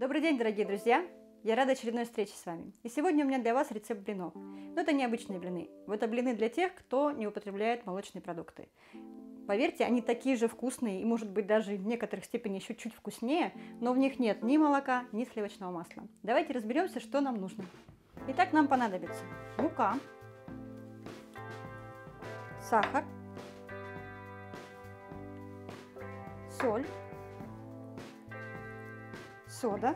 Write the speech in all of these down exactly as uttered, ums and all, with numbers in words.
Добрый день, дорогие друзья! Я рада очередной встрече с вами. И сегодня у меня для вас рецепт блинов. Но это необычные блины. Это блины для тех, кто не употребляет молочные продукты. Поверьте, они такие же вкусные и, может быть, даже в некоторых степени еще чуть вкуснее, но в них нет ни молока, ни сливочного масла. Давайте разберемся, что нам нужно. Итак, нам понадобится мука, сахар, соль, сода,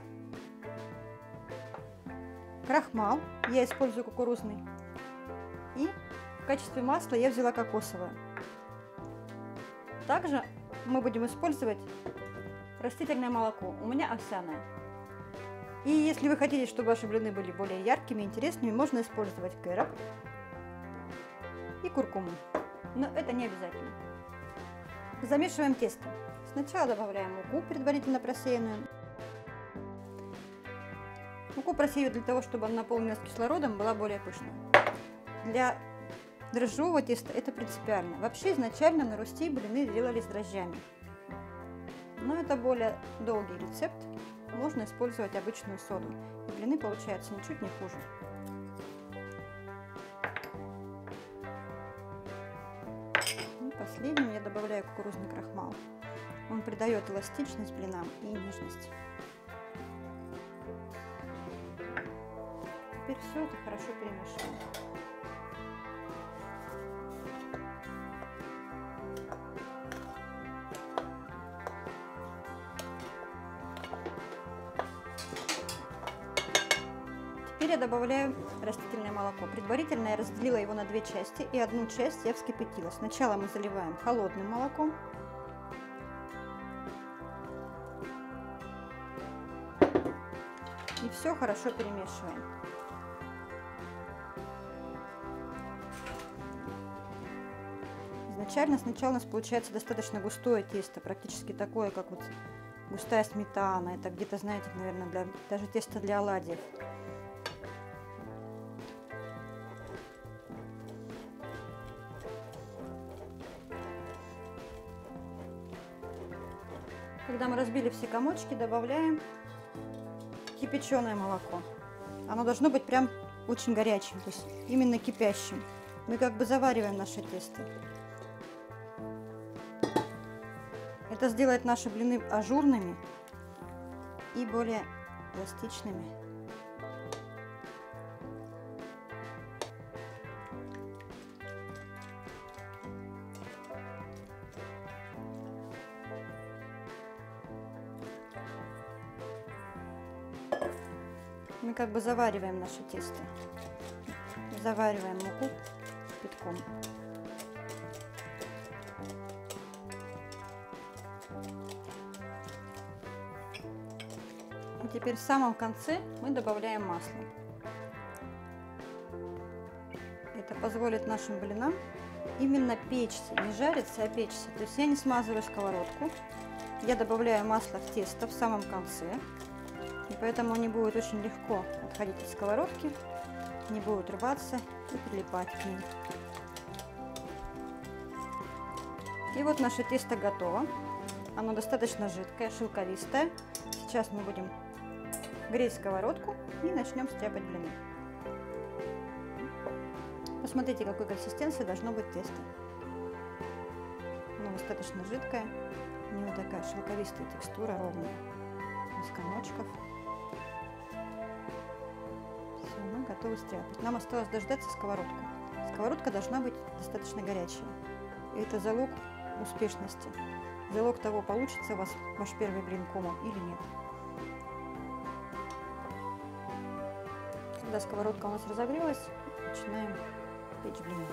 крахмал, я использую кукурузный, и в качестве масла я взяла кокосовое. Также мы будем использовать растительное молоко, у меня овсяное. И если вы хотите, чтобы ваши блины были более яркими и интересными, можно использовать кэроб и куркуму, но это не обязательно. Замешиваем тесто. Сначала добавляем муку, предварительно просеянную. Муку просею для того, чтобы она наполнилась кислородом, была более пышной. Для дрожжевого теста это принципиально. Вообще изначально на Русти блины делали с дрожжами. Но это более долгий рецепт. Можно использовать обычную соду. И блины получаются ничуть не хуже. И последним я добавляю кукурузный крахмал. Он придает эластичность блинам и нежность. Теперь все это хорошо перемешаем. Теперь я добавляю растительное молоко. Предварительно я разделила его на две части, и одну часть я вскипятила. Сначала мы заливаем холодным молоком. И все хорошо перемешиваем. Изначально сначала у нас получается достаточно густое тесто, практически такое, как вот густая сметана. Это где-то, знаете, наверное, для, даже тесто для оладьев. Когда мы разбили все комочки, добавляем кипяченое молоко. Оно должно быть прям очень горячим, то есть именно кипящим. Мы как бы завариваем наше тесто. Это сделает наши блины ажурными и более эластичными. Мы как бы завариваем наше тесто. Завариваем муку кипятком. И теперь в самом конце мы добавляем масло. Это позволит нашим блинам именно печься, не жариться, а печься. То есть я не смазываю сковородку, я добавляю масло в тесто в самом конце, и поэтому они будут очень легко отходить от сковородки, не будут рваться и прилипать к ним. И вот наше тесто готово. Оно достаточно жидкое, шелковистое. Сейчас мы будем греть сковородку и начнем стряпать блины. Посмотрите, какой консистенции должно быть тесто. Оно достаточно жидкое, у него такая шелковистая текстура, ровная, без комочков. Все, мы готовы стряпать. Нам осталось дождаться сковородку. Сковородка должна быть достаточно горячая. И это залог успешности. Залог того, получится у вас ваш первый блин комом или нет. Когда сковородка у нас разогрелась, начинаем печь блины.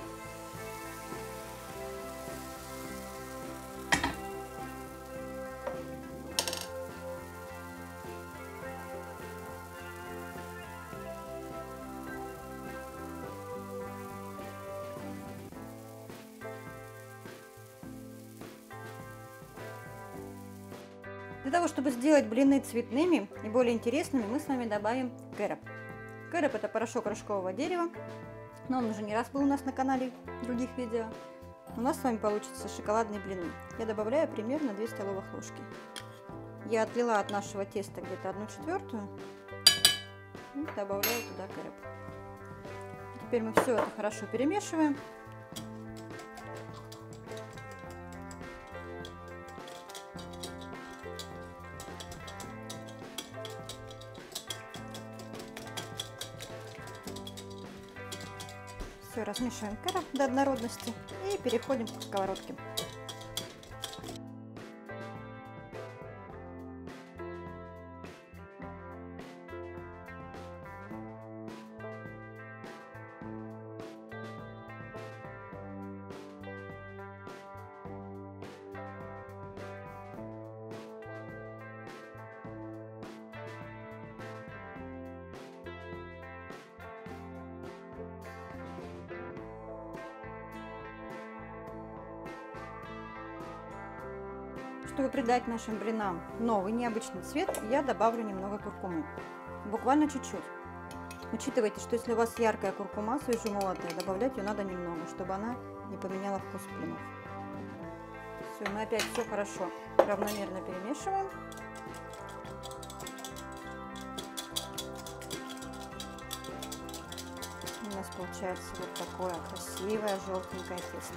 Для того, чтобы сделать блины цветными и более интересными, мы с вами добавим кэроб. Кэроб – это порошок рожкового дерева, но он уже не раз был у нас на канале в других видео. У нас с вами получится шоколадные блины. Я добавляю примерно две столовых ложки. Я отлила от нашего теста где-то одну четвертую и добавляю туда кэроб. Теперь мы все это хорошо перемешиваем. Все, размешиваем кэроб до однородности и переходим к сковородке. Чтобы придать нашим блинам новый необычный цвет, я добавлю немного куркумы, буквально чуть-чуть. Учитывайте, что если у вас яркая куркума, свежемолотая, добавлять ее надо немного, чтобы она не поменяла вкус блинов. Все, мы опять все хорошо равномерно перемешиваем. У нас получается вот такое красивое желтенькое тесто.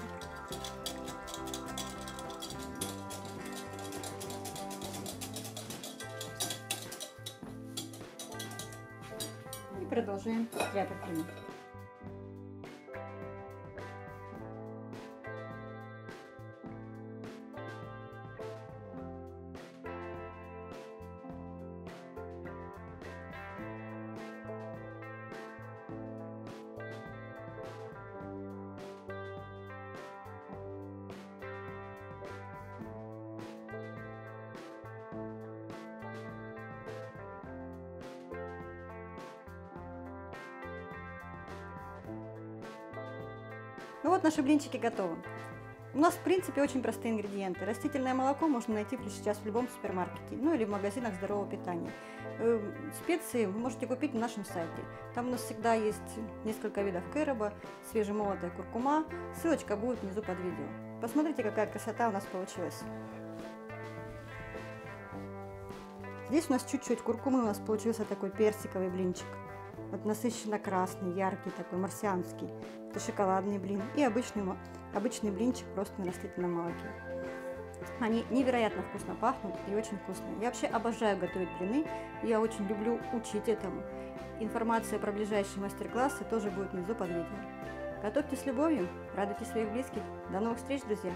Продолжаем прятать блины. Ну вот наши блинчики готовы. У нас в принципе очень простые ингредиенты. Растительное молоко можно найти сейчас в любом супермаркете, ну или в магазинах здорового питания. Специи вы можете купить на нашем сайте. Там у нас всегда есть несколько видов кэроба, свежемолотая куркума. Ссылочка будет внизу под видео. Посмотрите, какая красота у нас получилась. Здесь у нас чуть-чуть куркумы, у нас получился такой персиковый блинчик. Вот насыщенно красный, яркий такой, марсианский. Это шоколадный блин и обычный, обычный блинчик просто на растительном молоке. Они невероятно вкусно пахнут и очень вкусные. Я вообще обожаю готовить блины, я очень люблю учить этому. Информация про ближайшие мастер-классы тоже будет внизу под видео. Готовьте с любовью, радуйте своих близких. До новых встреч, друзья!